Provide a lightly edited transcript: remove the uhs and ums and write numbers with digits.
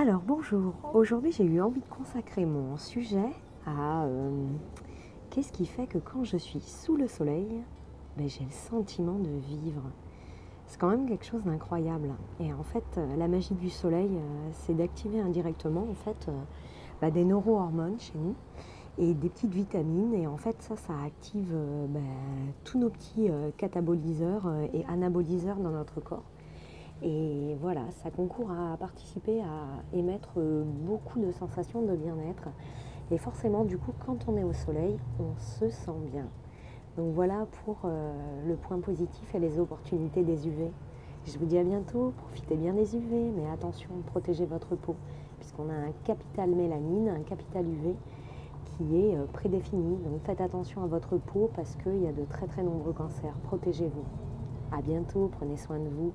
Alors bonjour, aujourd'hui j'ai eu envie de consacrer mon sujet à qu'est-ce qui fait que quand je suis sous le soleil, j'ai le sentiment de vivre. C'est quand même quelque chose d'incroyable. Et en fait, la magie du soleil, c'est d'activer indirectement en fait, des neurohormones chez nous et des petites vitamines. Et en fait, ça active tous nos petits cataboliseurs et anaboliseurs dans notre corps. Et voilà, ça concourt à participer à émettre beaucoup de sensations de bien-être. Et forcément, du coup, quand on est au soleil, on se sent bien. Donc voilà pour le point positif et les opportunités des UV. Je vous dis à bientôt, profitez bien des UV, mais attention, protégez votre peau, puisqu'on a un capital mélanine, un capital UV qui est prédéfini. Donc faites attention à votre peau parce qu'il y a de très nombreux cancers. Protégez-vous. À bientôt, prenez soin de vous.